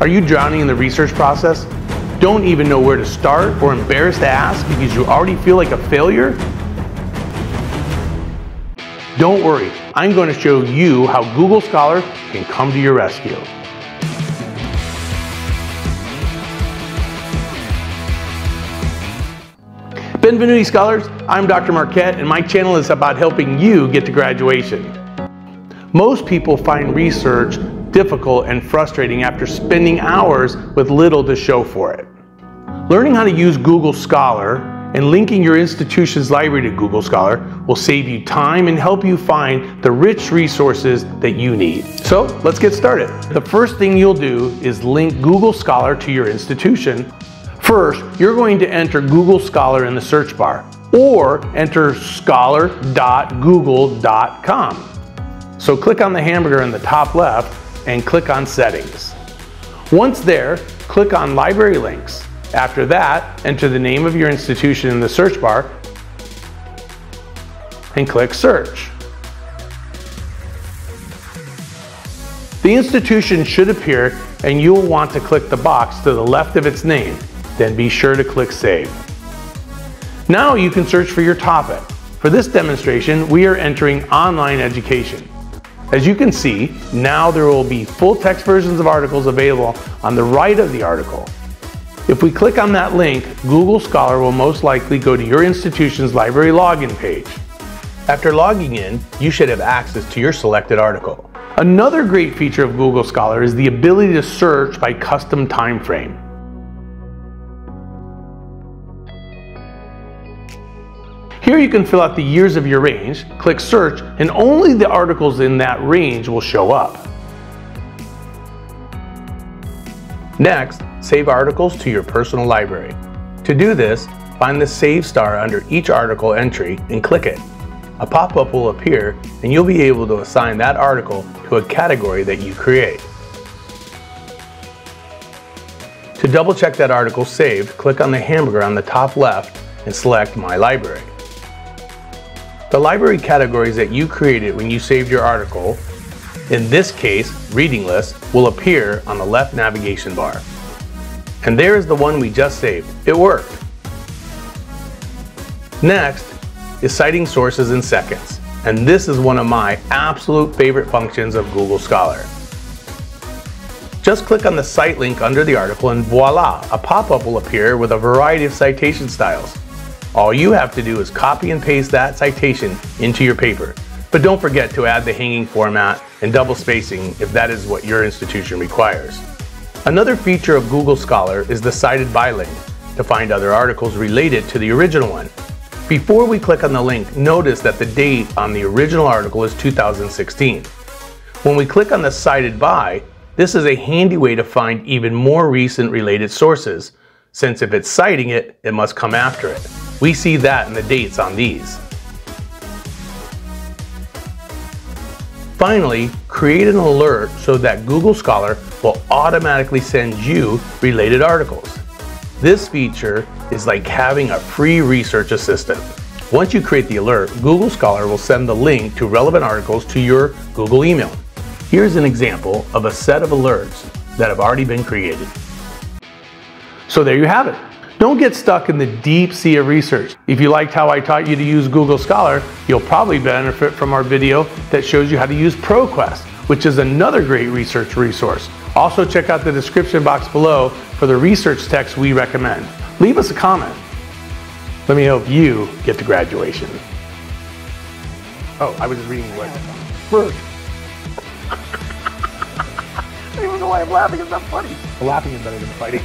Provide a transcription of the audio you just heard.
Are you drowning in the research process? Don't even know where to start or embarrassed to ask because you already feel like a failure? Don't worry, I'm going to show you how Google Scholar can come to your rescue. Benvenuti Scholars, I'm Dr. Marquette and my channel is about helping you get to graduation. Most people find research difficult and frustrating after spending hours with little to show for it. Learning how to use Google Scholar and linking your institution's library to Google Scholar will save you time and help you find the rich resources that you need. So let's get started. The first thing you'll do is link Google Scholar to your institution. First, you're going to enter Google Scholar in the search bar or enter scholar.google.com. So click on the hamburger in the top left and click on Settings. Once there, click on Library Links. After that, enter the name of your institution in the search bar and click Search. The institution should appear and you'll want to click the box to the left of its name. Then be sure to click Save. Now you can search for your topic. For this demonstration, we are entering online education. As you can see, now there will be full text versions of articles available on the right of the article. If we click on that link, Google Scholar will most likely go to your institution's library login page. After logging in, you should have access to your selected article. Another great feature of Google Scholar is the ability to search by custom time frame. Here you can fill out the years of your range, click Search, and only the articles in that range will show up. Next, save articles to your personal library. To do this, find the Save star under each article entry and click it. A pop-up will appear and you'll be able to assign that article to a category that you create. To double-check that article saved, click on the hamburger on the top left and select My Library. The library categories that you created when you saved your article, in this case, reading list, will appear on the left navigation bar. And there is the one we just saved. It worked. Next is citing sources in seconds. And this is one of my absolute favorite functions of Google Scholar. Just click on the cite link under the article and voila, a pop-up will appear with a variety of citation styles. All you have to do is copy and paste that citation into your paper. But don't forget to add the hanging format and double spacing if that is what your institution requires. Another feature of Google Scholar is the cited by link to find other articles related to the original one. Before we click on the link, notice that the date on the original article is 2016. When we click on the cited by, this is a handy way to find even more recent related sources, since if it's citing it, it must come after it. We see that in the dates on these. Finally, create an alert so that Google Scholar will automatically send you related articles. This feature is like having a free research assistant. Once you create the alert, Google Scholar will send the link to relevant articles to your Google email. Here's an example of a set of alerts that have already been created. So there you have it. Don't get stuck in the deep sea of research. If you liked how I taught you to use Google Scholar, you'll probably benefit from our video that shows you how to use ProQuest, which is another great research resource. Also check out the description box below for the research texts we recommend. Leave us a comment. Let me help you get to graduation. Oh, I was just reading what? First. I don't even know why I'm laughing, it's not funny. Laughing is better than fighting.